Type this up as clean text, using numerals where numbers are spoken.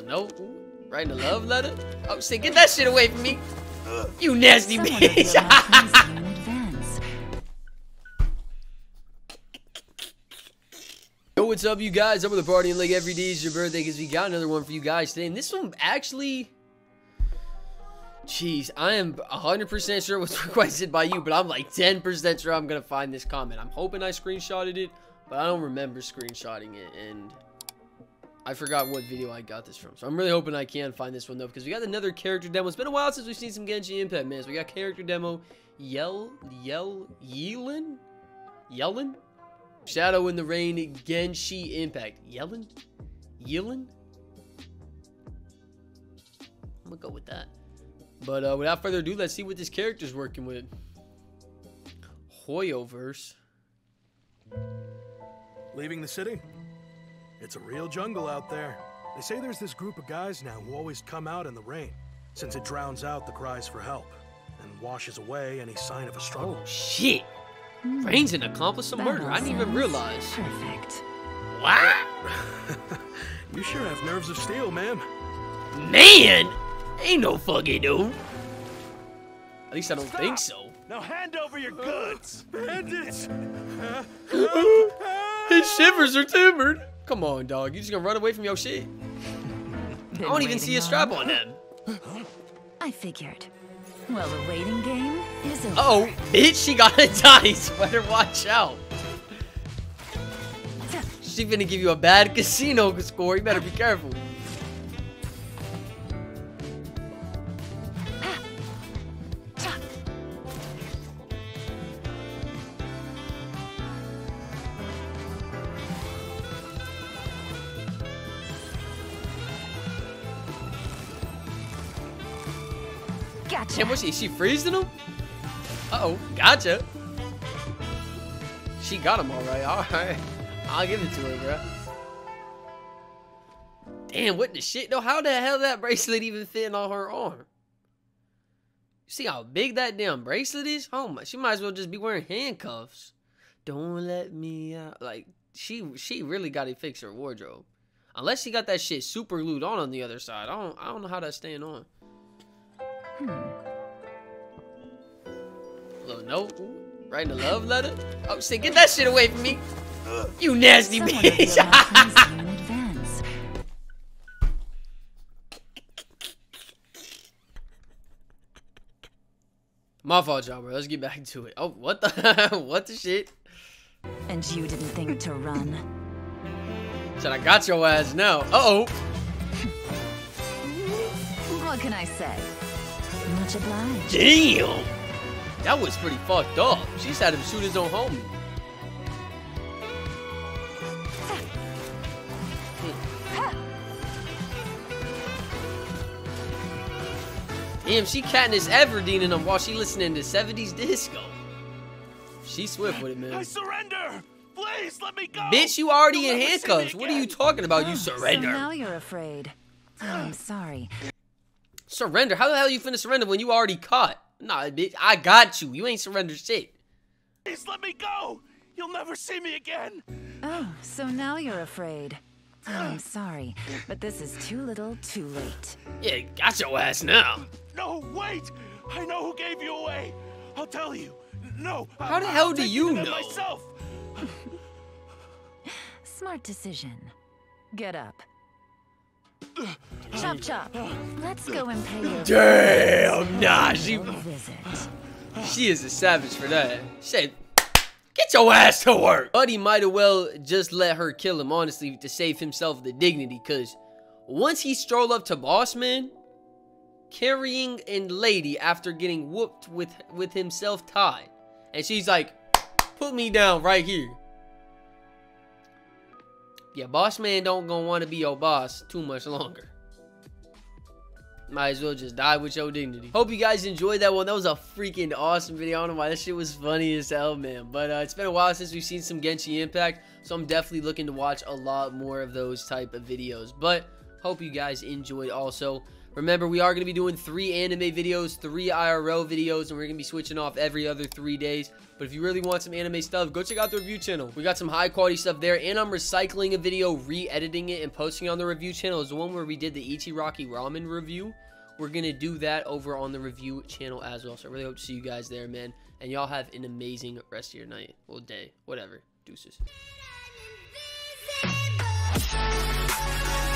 a note, writing a love letter. I was saying, get that shit away from me. You nasty bitch. Yo, what's up, you guys? I'm with the party and like every day is your birthday because we got another one for you guys today. And this one actually, jeez, I am 100% sure what's requested by you, but I'm like 10% sure I'm gonna find this comment. I'm hoping I screenshotted it, but I don't remember screenshotting it, and I forgot what video I got this from. So I'm really hoping I can find this one though, because we got another character demo. It's been a while since we've seen some Genshin Impact, man. So we got character demo Yelan? Shadow in the Rain Genshin Impact. Yelan? I'm gonna go with that. But without further ado, let's see what this character's working with. Hoyoverse. Leaving the city? It's a real jungle out there. They say there's this group of guys now who always come out in the rain, since it drowns out the cries for help and washes away any sign of a struggle. Oh, shit. Rain's an accomplice of murder. I didn't even realize. Perfect. What? You sure have nerves of steel, man. Man! Ain't no fucking dude. At least I don't think so. Now hand over your goods. Bandits! His shivers are timbered. Come on, dog. You just gonna run away from your shit? I don't even see a strap on them. I figured. Well, the waiting game is over. Uh-oh, bitch, she got a tie sweater. Watch out. She's gonna give you a bad casino score. You better be careful. Gotcha. And what's she? She freezing him? Uh-oh. Gotcha. She got him all right. All right. I'll give it to her, bro. Damn, what the shit? No, how the hell that bracelet even fit on her arm? You see how big that damn bracelet is? Oh my. She might as well just be wearing handcuffs. Don't let me out. Like, she really got to fix her wardrobe. Unless she got that shit super glued on the other side. I don't know how that's staying on. Little note, writing a love letter. I was saying, get that shit away from me. You nasty bitch. My fault, y'all, bro. Let's get back to it. Oh, what the? What the shit? And you didn't think to run. Said I got your ass now. Uh oh. What can I say? Much obliged. Damn! That was pretty fucked up. She just had him shoot his own homie. Damn, she Katniss Everdeen in them while she listening to 70s disco. She's swift with it, man. I surrender! Please let me go! Bitch, you already in handcuffs. What are you talking about? You surrender. So now you're afraid. Oh, I'm sorry. Surrender? How the hell are you finna surrender when you already caught? Nah, bitch, I got you. You ain't surrender shit. Please let me go. You'll never see me again. Oh, so now you're afraid. Oh, I'm sorry, but this is too little, too late. Yeah, got your ass now. No, wait. I know who gave you away. I'll tell you. No. How the hell do you know? Myself. Smart decision. Get up. Chop chop. Let's go and pay her. Damn, nah, she is a savage for that. Shit, get your ass to work. Buddy might have well just let her kill him, honestly, to save himself the dignity. Cause once he strolled up to boss man, carrying and lady after getting whooped with himself tied, and she's like, "Put me down right here." Yeah, boss man don't gonna want to be your boss too much longer. Might as well just die with your dignity. Hope you guys enjoyed that one. That was a freaking awesome video. I don't know why. That shit was funny as hell, man. But it's been a while since we've seen some Genshin Impact, so I'm definitely looking to watch a lot more of those type of videos. But hope you guys enjoyed also. Remember, we are going to be doing 3 anime videos, 3 IRL videos, and we're going to be switching off every other 3 days. But if you really want some anime stuff, go check out the review channel. We got some high quality stuff there, and I'm recycling a video, re-editing it, and posting it on the review channel. It's the one where we did the Ichiraki ramen review. We're going to do that over on the review channel as well. So I really hope to see you guys there, man. And y'all have an amazing rest of your night, well, day, whatever. Deuces.